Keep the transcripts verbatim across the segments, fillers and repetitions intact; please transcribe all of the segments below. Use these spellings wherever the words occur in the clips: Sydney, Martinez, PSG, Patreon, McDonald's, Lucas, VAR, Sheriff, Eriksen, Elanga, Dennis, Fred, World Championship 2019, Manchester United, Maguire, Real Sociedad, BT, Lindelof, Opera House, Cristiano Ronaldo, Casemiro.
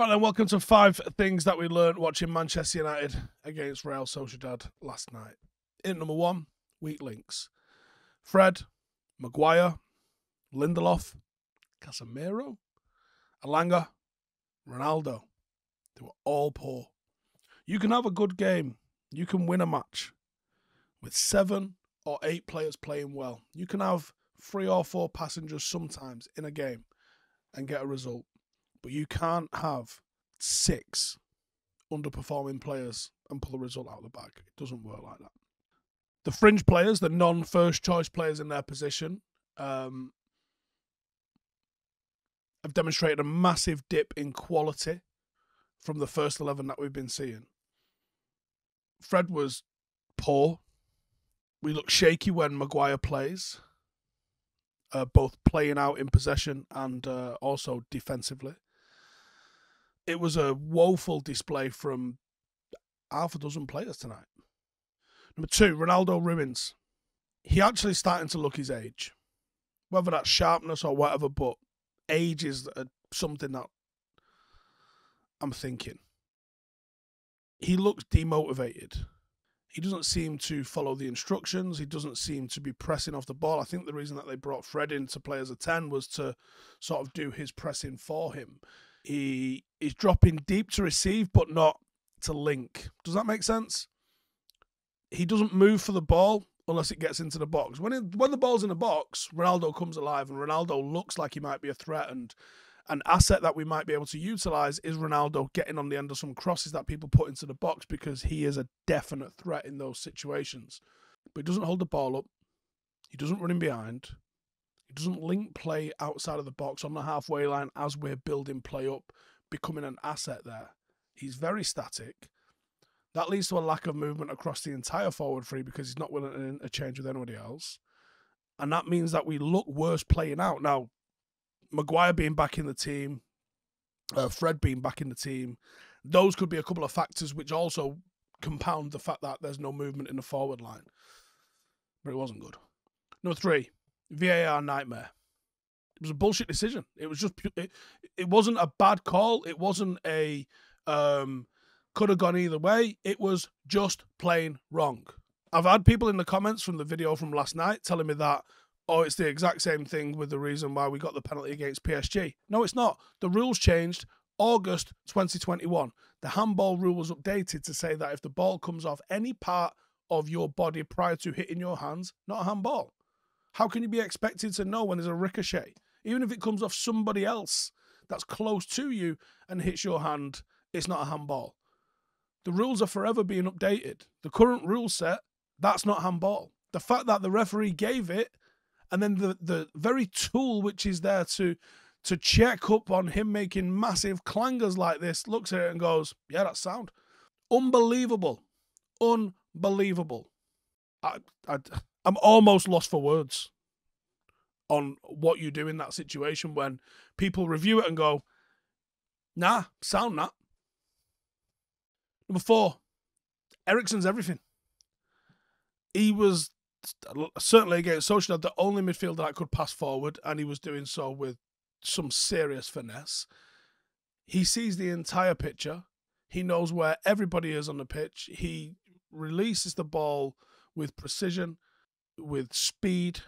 Right then, welcome to five things that we learned watching Manchester United against Real Sociedad last night. In number one, weak links. Fred, Maguire, Lindelof, Casemiro, Elanga, Ronaldo. They were all poor. You can have a good game. You can win a match with seven or eight players playing well. You can have three or four passengers sometimes in a game and get a result. But you can't have six underperforming players and pull a result out of the bag. It doesn't work like that. The fringe players, the non-first choice players in their position, um, have demonstrated a massive dip in quality from the first eleven that we've been seeing. Fred was poor. We look shaky when Maguire plays, uh, both playing out in possession and uh, also defensively. It was a woeful display from half a dozen players tonight. Number two, Ronaldo ruins. He actually starting to look his age. Whether that's sharpness or whatever, but age is something that I'm thinking. He looks demotivated. He doesn't seem to follow the instructions. He doesn't seem to be pressing off the ball. I think the reason that they brought Fred in to play as a ten was to sort of do his pressing for him. He is dropping deep to receive, but not to link. Does that make sense? He doesn't move for the ball unless it gets into the box. When it, when the ball's in the box, Ronaldo comes alive, and Ronaldo looks like he might be a threat. And an asset that we might be able to utilise is Ronaldo getting on the end of some crosses that people put into the box, because he is a definite threat in those situations. But he doesn't hold the ball up. He doesn't run in behind. He doesn't link play outside of the box on the halfway line as we're building play up, becoming an asset there. He's very static. That leads to a lack of movement across the entire forward three because he's not willing to interchange with anybody else. And that means that we look worse playing out. Now, Maguire being back in the team, uh, Fred being back in the team, those could be a couple of factors which also compound the fact that there's no movement in the forward line. But it wasn't good. Number three, V A R nightmare. It was a bullshit decision. It was just, it, it wasn't a bad call. It wasn't a... Um, Could have gone either way. It was just plain wrong. I've had people in the comments from the video from last night telling me that, oh, it's the exact same thing with the reason why we got the penalty against P S G. No, it's not. The rules changed August twenty twenty-one. The handball rule was updated to say that if the ball comes off any part of your body prior to hitting your hands, not a handball. How can you be expected to know when there's a ricochet? Even if it comes off somebody else that's close to you and hits your hand, it's not a handball. The rules are forever being updated. The current rule set, that's not handball. The fact that the referee gave it, and then the, the very tool which is there to, to check up on him making massive clangers like this, looks at it and goes, yeah, that's sound. Unbelievable. Unbelievable. I, I, I'm almost lost for words on what you do in that situation when people review it and go, nah, sound that. Number four, Eriksen's everything. He was, certainly against Sociedad, the only midfielder that could pass forward, and he was doing so with some serious finesse. He sees the entire picture. He knows where everybody is on the pitch. He releases the ball with precision, with speed.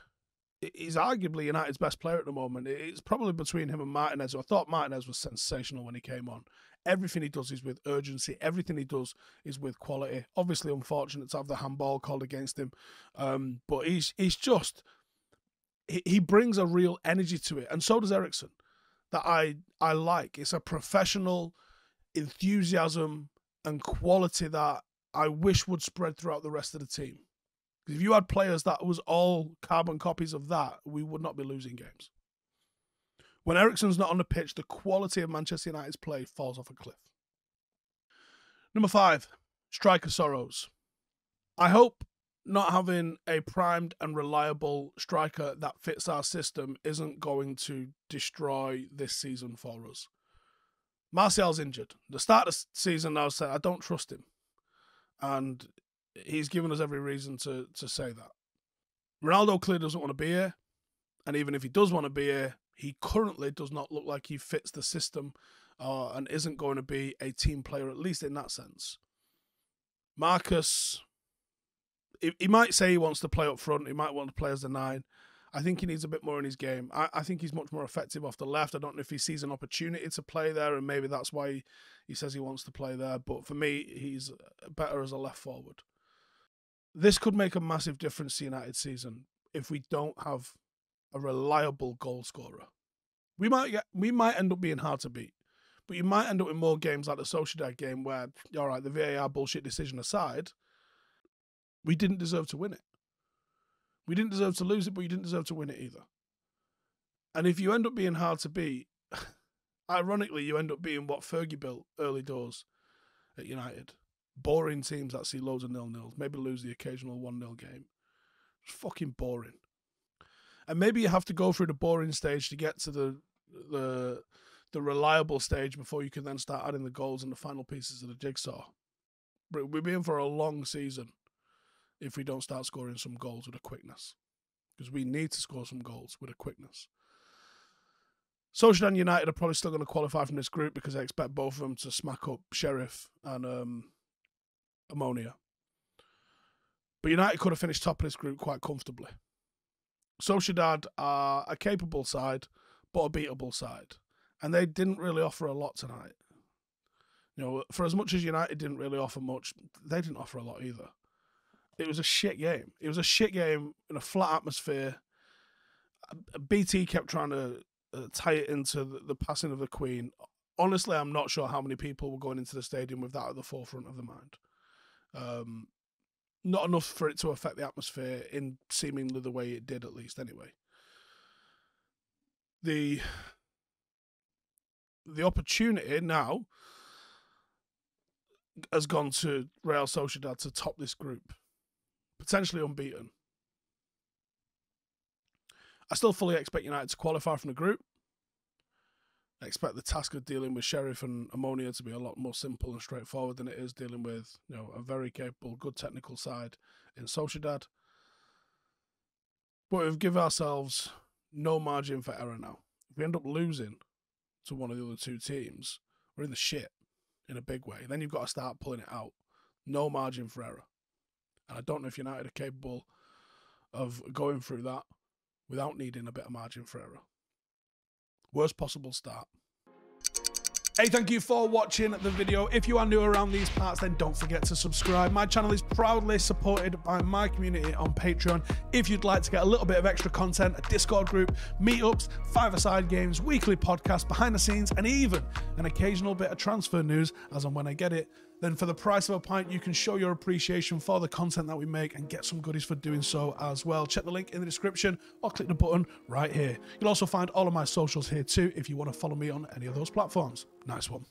He's arguably United's best player at the moment. It's probably between him and Martinez. I thought Martinez was sensational when he came on. Everything he does is with urgency. Everything he does is with quality. Obviously, unfortunate to have the handball called against him. Um, but he's he's just... He, he brings a real energy to it. And so does Eriksen, that I, I like. It's a professional enthusiasm and quality that I wish would spread throughout the rest of the team. If you had players that was all carbon copies of that, we would not be losing games. When Eriksen's not on the pitch, the quality of Manchester United's play falls off a cliff. Number five, striker sorrows. I hope not having a primed and reliable striker that fits our system isn't going to destroy this season for us. Martial's injured. The start of the season, I said I don't trust him. And he's given us every reason to, to say that. Ronaldo clearly doesn't want to be here. And even if he does want to be here, he currently does not look like he fits the system uh, and isn't going to be a team player, at least in that sense. Marcus, he, he might say he wants to play up front. He might want to play as a nine. I think he needs a bit more in his game. I, I think he's much more effective off the left. I don't know if he sees an opportunity to play there, and maybe that's why he, he says he wants to play there. But for me, he's better as a left forward. This could make a massive difference to United season if we don't have a reliable goal scorer. We might get, we might end up being hard to beat, but you might end up in more games like the Sociedad game where, all right, the V A R bullshit decision aside, we didn't deserve to win it. We didn't deserve to lose it, but you didn't deserve to win it either. And if you end up being hard to beat, ironically, you end up being what Fergie built early doors at United. Boring teams that see loads of nil-nils, maybe lose the occasional one-nil game. It's fucking boring. And maybe you have to go through the boring stage to get to the the the reliable stage before you can then start adding the goals and the final pieces of the jigsaw. But we'll be in for a long season if we don't start scoring some goals with a quickness, because we need to score some goals with a quickness. Sociedad and United are probably still going to qualify from this group because I expect both of them to smack up Sheriff and um, Ammonia. But United could have finished top of this group quite comfortably. Sociedad are a capable side, but a beatable side. And they didn't really offer a lot tonight. You know, for as much as United didn't really offer much, they didn't offer a lot either. It was a shit game. It was a shit game in a flat atmosphere. B T kept trying to uh, tie it into the, the passing of the Queen. Honestly, I'm not sure how many people were going into the stadium with that at the forefront of the mind. Um, not enough for it to affect the atmosphere in seemingly the way it did, at least, anyway. The, the opportunity now has gone to Real Sociedad to top this group. Potentially unbeaten. I still fully expect United to qualify from the group. I expect the task of dealing with Sheriff and Ammonia to be a lot more simple and straightforward than it is dealing with, you know, a very capable, good technical side in Sociedad. But we've given ourselves no margin for error now. If we end up losing to one of the other two teams, we're in the shit in a big way. Then you've got to start pulling it out. No margin for error. And I don't know if United are capable of going through that without needing a bit of margin for error. Worst possible start. Hey, thank you for watching the video. If you are new around these parts, then don't forget to subscribe. My channel is proudly supported by my community on Patreon. If you'd like to get a little bit of extra content, a Discord group, meetups, five-a-side games, weekly podcasts, behind the scenes, and even an occasional bit of transfer news as and when I get it, then for the price of a pint, you can show your appreciation for the content that we make and get some goodies for doing so as well. Check the link in the description or click the button right here. You'll also find all of my socials here too if you want to follow me on any of those platforms. Nice one.